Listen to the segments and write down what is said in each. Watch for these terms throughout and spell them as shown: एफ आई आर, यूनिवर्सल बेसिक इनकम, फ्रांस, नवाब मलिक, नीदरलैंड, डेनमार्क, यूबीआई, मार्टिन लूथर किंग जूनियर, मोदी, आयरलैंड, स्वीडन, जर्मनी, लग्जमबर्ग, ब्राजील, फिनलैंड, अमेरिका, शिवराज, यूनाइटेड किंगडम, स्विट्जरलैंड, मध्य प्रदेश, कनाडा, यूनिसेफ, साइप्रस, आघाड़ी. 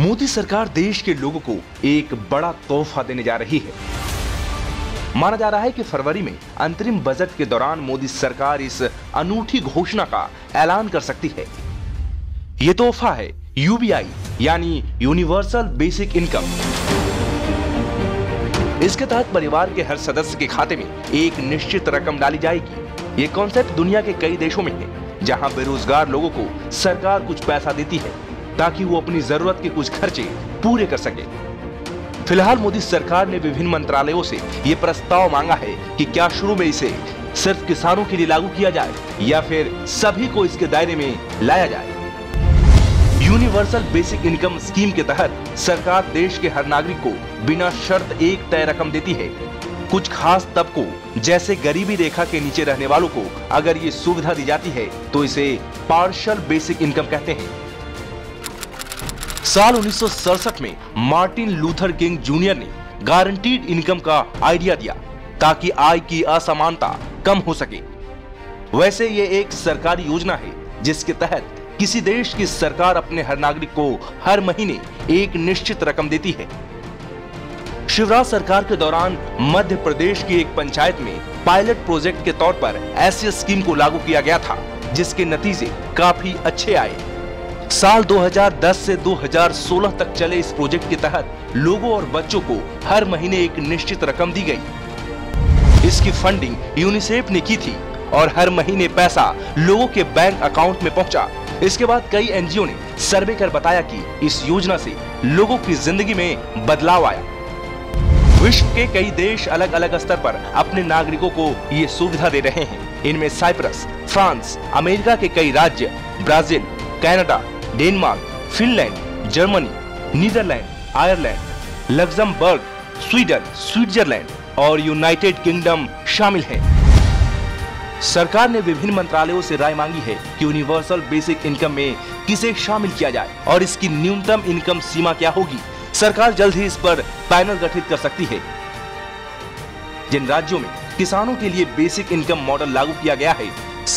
मोदी सरकार देश के लोगों को एक बड़ा तोहफा देने जा रही है। माना जा रहा है कि फरवरी में अंतरिम बजट के दौरान मोदी सरकार इस अनूठी घोषणा का ऐलान कर सकती है। ये तोहफा है यूबीआई यानी यूनिवर्सल बेसिक इनकम। इसके तहत परिवार के हर सदस्य के खाते में एक निश्चित रकम डाली जाएगी। ये कॉन्सेप्ट दुनिया के कई देशों में है, जहां बेरोजगार लोगों को सरकार कुछ पैसा देती है ताकि वो अपनी जरूरत के कुछ खर्चे पूरे कर सके। फिलहाल मोदी सरकार ने विभिन्न मंत्रालयों से ये प्रस्ताव मांगा है कि क्या शुरू में इसे सिर्फ किसानों के लिए लागू किया जाए या फिर सभी को इसके दायरे में लाया जाए। यूनिवर्सल बेसिक इनकम स्कीम के तहत सरकार देश के हर नागरिक को बिना शर्त एक तय रकम देती है। कुछ खास तबकों जैसे गरीबी रेखा के नीचे रहने वालों को अगर ये सुविधा दी जाती है तो इसे पार्शियल बेसिक इनकम कहते हैं। साल 1967 में मार्टिन लूथर किंग जूनियर ने गारंटीड इनकम का आइडिया दिया ताकि आय की असमानता कम हो सके। वैसे ये एक सरकारी योजना है जिसके तहत किसी देश की सरकार अपने हर नागरिक को हर महीने एक निश्चित रकम देती है। शिवराज सरकार के दौरान मध्य प्रदेश की एक पंचायत में पायलट प्रोजेक्ट के तौर पर ऐसी स्कीम को लागू किया गया था, जिसके नतीजे काफी अच्छे आए। साल 2010 से 2016 तक चले इस प्रोजेक्ट के तहत लोगों और बच्चों को हर महीने एक निश्चित रकम दी गई। इसकी फंडिंग यूनिसेफ ने की थी और हर महीने पैसा लोगों के बैंक अकाउंट में पहुंचा। इसके बाद कई एनजीओ ने सर्वे कर बताया कि इस योजना से लोगों की जिंदगी में बदलाव आया। विश्व के कई देश अलग अलग स्तर पर अपने नागरिकों को ये सुविधा दे रहे हैं। इनमें साइप्रस, फ्रांस, अमेरिका के कई राज्य, ब्राजील, कनाडा, डेनमार्क, फिनलैंड, जर्मनी, नीदरलैंड, आयरलैंड, लग्जमबर्ग, स्वीडन, स्विट्जरलैंड और यूनाइटेड किंगडम शामिल है। सरकार ने विभिन्न मंत्रालयों से राय मांगी है कि यूनिवर्सल बेसिक इनकम में किसे शामिल किया जाए और इसकी न्यूनतम इनकम सीमा क्या होगी। सरकार जल्द ही इस पर पैनल गठित कर सकती है। जिन राज्यों में किसानों के लिए बेसिक इनकम मॉडल लागू किया गया है,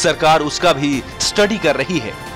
सरकार उसका भी स्टडी कर रही है।